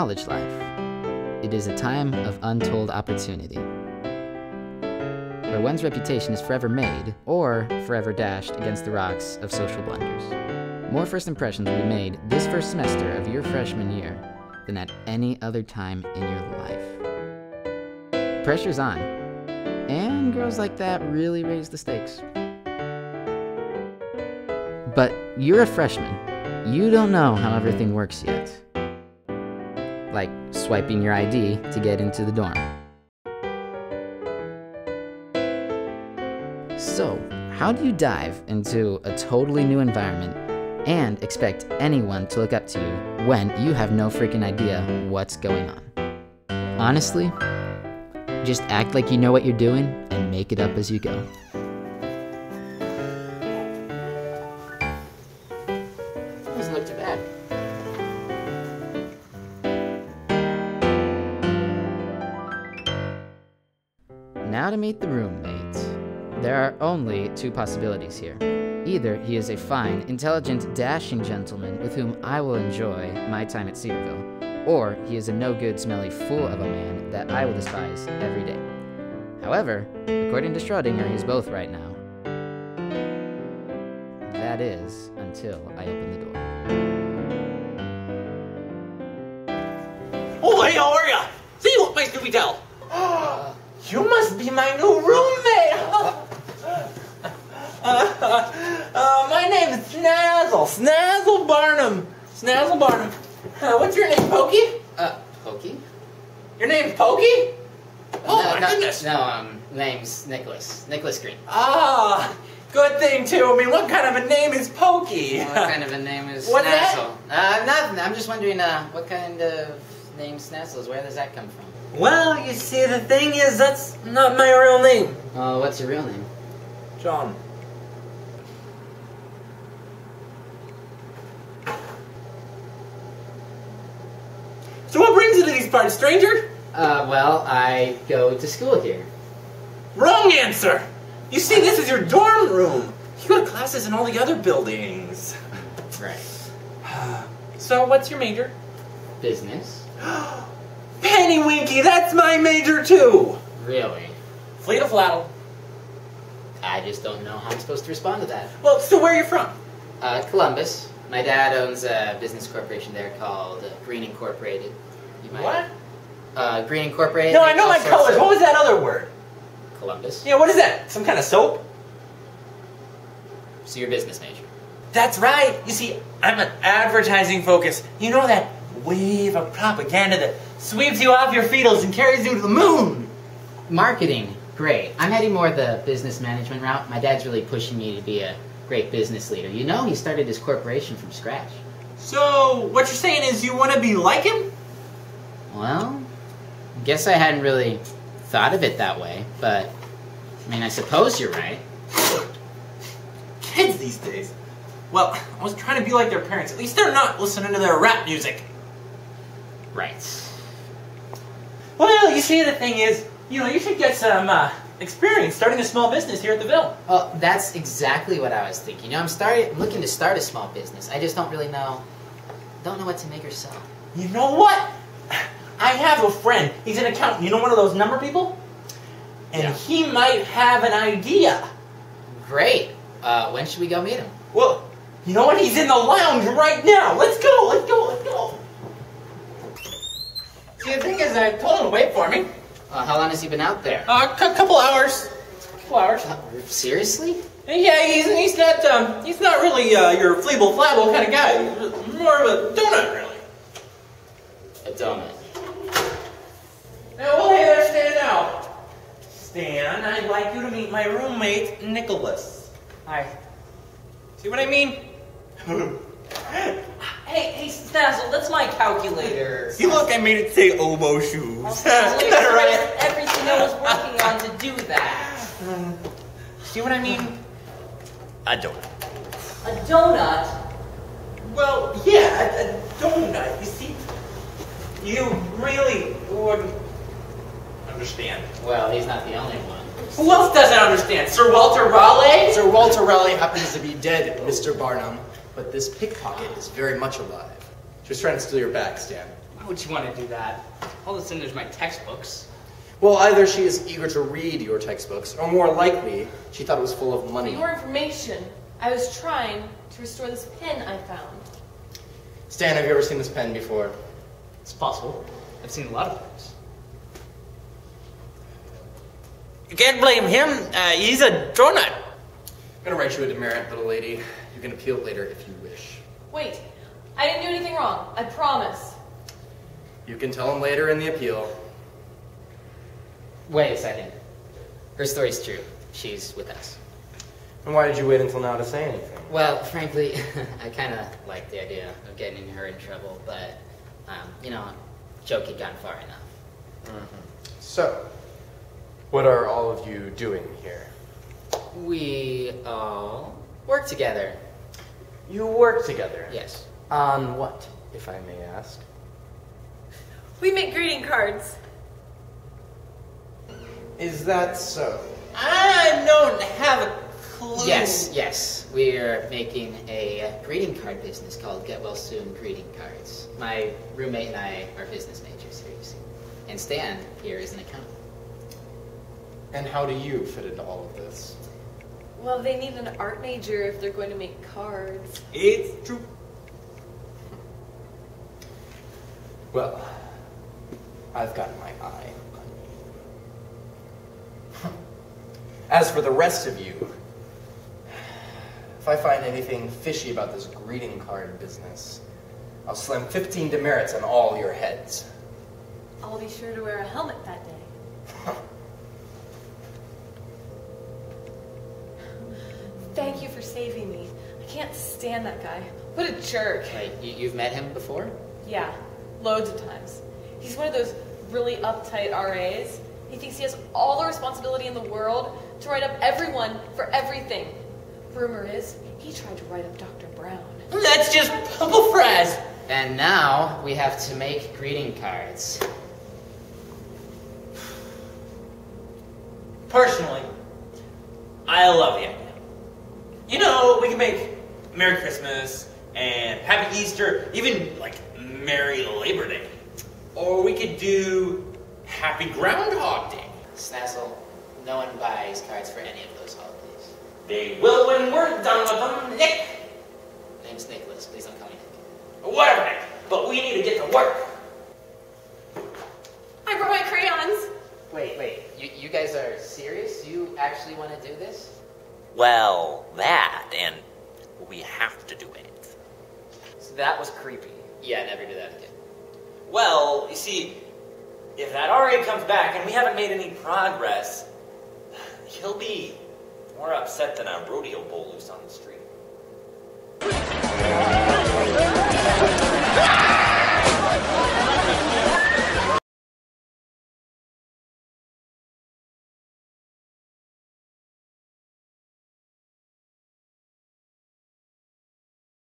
college life. It is a time of untold opportunity, where one's reputation is forever made or forever dashed against the rocks of social blunders. More first impressions will be made this first semester of your freshman year than at any other time in your life. Pressure's on, and girls like that really raise the stakes. But you're a freshman. You don't know how everything works yet. Like swiping your ID to get into the dorm. So, how do you dive into a totally new environment and expect anyone to look up to you when you have no freaking idea what's going on? Honestly, just act like you know what you're doing and make it up as you go. Doesn't look too bad. Now to meet the roommate. There are only two possibilities here. Either he is a fine, intelligent, dashing gentleman with whom I will enjoy my time at Cedarville, or he is a no-good, smelly fool of a man that I will despise every day. However, according to Schrodinger, he's both right now. That is, until I open the door. Oh, hey, how are ya? See what place do we tell? You must be my new roommate! My name is Snazzle Barnum. Snazzle Barnum. What's your name, Pokey? Pokey? Your name's Pokey? Oh, no, my goodness. No, name's Nicholas. Nicholas Green. Ah, good thing, too. I mean, what kind of a name is Pokey? What kind of a name is Snazzle? That? Nothing. I'm just wondering, what kind of name Snazzle is? Where does that come from? Well, you see, the thing is, that's not my real name. Oh, what's your real name? John. So what brings you to these parts, stranger? Well, I go to school here. Wrong answer! You see, this is your dorm room. You go to classes in all the other buildings. Right. So, what's your major? Business. Penny Winky, that's my major too! Really? Fleet of Flattle. I just don't know how I'm supposed to respond to that. Well, so where are you from? Columbus. My dad owns a business corporation there called Green Incorporated. You might what? Green Incorporated. No, I know my colors. What was that other word? Columbus. Yeah, what is that? Some kind of soap? So you're a business major. That's right. You see, I'm an advertising focus. You know that wave of propaganda that sweeps you off your feetles and carries you to the moon? Marketing. Great. I'm heading more the business management route. My dad's really pushing me to be a great business leader. You know, he started his corporation from scratch. So, what you're saying is you want to be like him? Well, I guess I hadn't really thought of it that way, but, I mean, I suppose you're right. Kids these days. Well, I was trying to be like their parents. At least they're not listening to their rap music. Right. Well, you see, the thing is, you know, you should get some, experience starting a small business here at the Ville. Oh, that's exactly what I was thinking. You know, I'm looking to start a small business. I just don't really know, what to make or sell. You know what? I have a friend. He's an accountant. You know, one of those number people? And yeah, he might have an idea. Great. When should we go meet him? Well, you know what? He's in the lounge right now. Let's go. Let's go. Let's go. See, the thing is, I told him to wait for me. How long has he been out there? A couple hours. Seriously? Yeah, he's not really your Fleeble Flabble kind of guy. He's more of a donut, really. A donut. Now, well, hey there, Stan, now. Stan, I'd like you to meet my roommate, Nicholas. Hi. See what I mean? Hey, Snazzle, that's my calculator. See, look, I made it say oboe shoes. Well, Snazzle, you right? Everything I was working on to do that. See what I mean? A donut. A donut? Well, yeah, a donut. You see, you really would understand. Well, he's not the only one. Who else doesn't understand? Sir Walter Raleigh? Sir Walter Raleigh happens to be dead, Mr. Barnum. But this pickpocket is very much alive. She was trying to steal your bag, Stan. Why would she want to do that? All of a sudden, there's my textbooks. Well, either she is eager to read your textbooks, or more likely, she thought it was full of money. For your information, I was trying to restore this pen I found. Stan, have you ever seen this pen before? It's possible. I've seen a lot of pens. You can't blame him. He's a donut. I'm going to write you a demerit, little lady. You can appeal later if you wish. Wait. I didn't do anything wrong. I promise. You can tell him later in the appeal. Wait a second. Her story's true. She's with us. And why did you wait until now to say anything? Well, frankly, I kind of like the idea of getting her in trouble, but, you know, joke had gone far enough. Mm-hmm. So, what are all of you doing here? We all work together. You work together? Yes. On what, if I may ask? We make greeting cards. Is that so? I don't have a clue. Yes, yes. We're making a greeting card business called Get Well Soon Greeting Cards. My roommate and I are business majors here, you see. And Stan here is an accountant. And how do you fit into all of this? Well, they need an art major if they're going to make cards. It's true. Well, I've got my eye on you. As for the rest of you, if I find anything fishy about this greeting card business, I'll slam 15 demerits on all your heads. I'll be sure to wear a helmet that day. Thank you for saving me. I can't stand that guy. What a jerk. Wait, you've met him before? Yeah. Loads of times. He's one of those really uptight RAs. He thinks he has all the responsibility in the world to write up everyone for everything. Rumor is, he tried to write up Dr. Brown. That's just humble friends! And now, we have to make greeting cards. Personally, I love the idea. You know, we can make Merry Christmas and Happy Easter, even, like, Merry Labor Day. Or we could do Happy Groundhog Day. Snazzle, no one buys cards for any of those holidays. They will when we're done with them, Nick! Name's Nicholas, please don't call me Nick. Or whatever, Nick, but we need to get to work. I brought my crayons. Wait, you guys are serious? You actually want to do this? Well, that, and we have to do it. So that was creepy. Yeah, never do that again. Well, you see, if that RA comes back and we haven't made any progress, he'll be more upset than a rodeo bull loose on the street.